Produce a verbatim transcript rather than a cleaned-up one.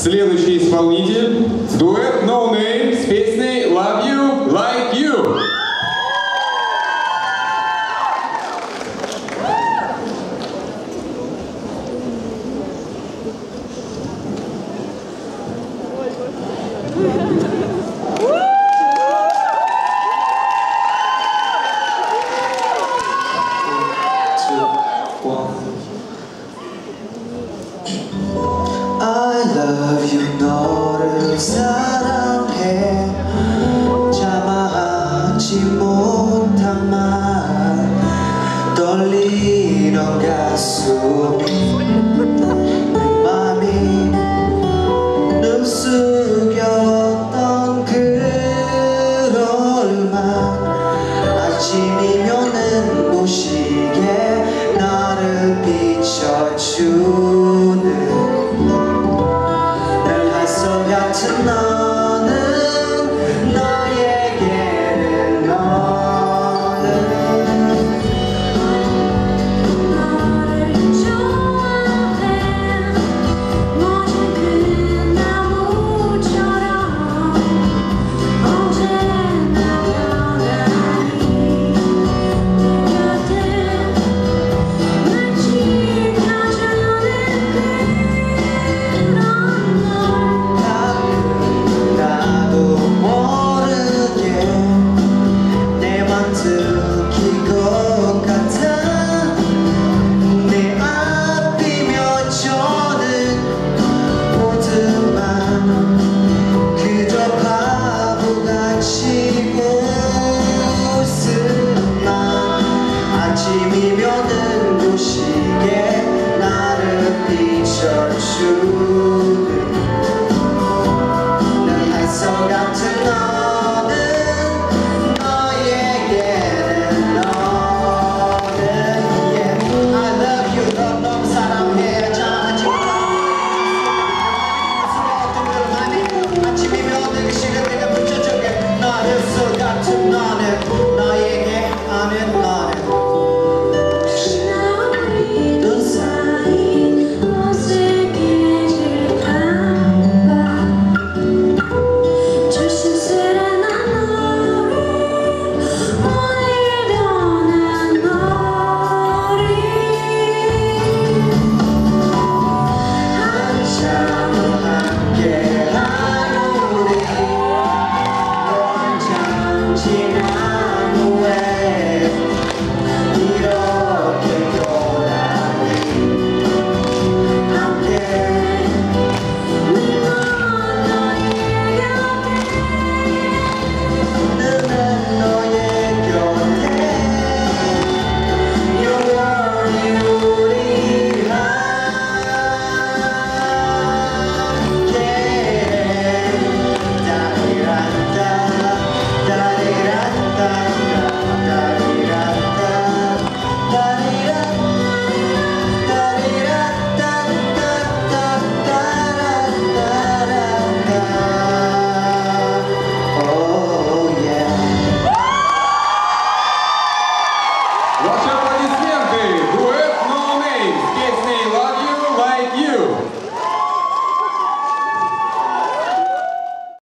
Следующий исполнитель – дуэт No Name с песней Love You, Like You. I love you, 너를 사랑해. 참아하지 못한 말, 떨리는 가슴, 내 맘이 눈 숙였던 그럴 만 아침이면은 무시게 나를 비춰주네. Tonight.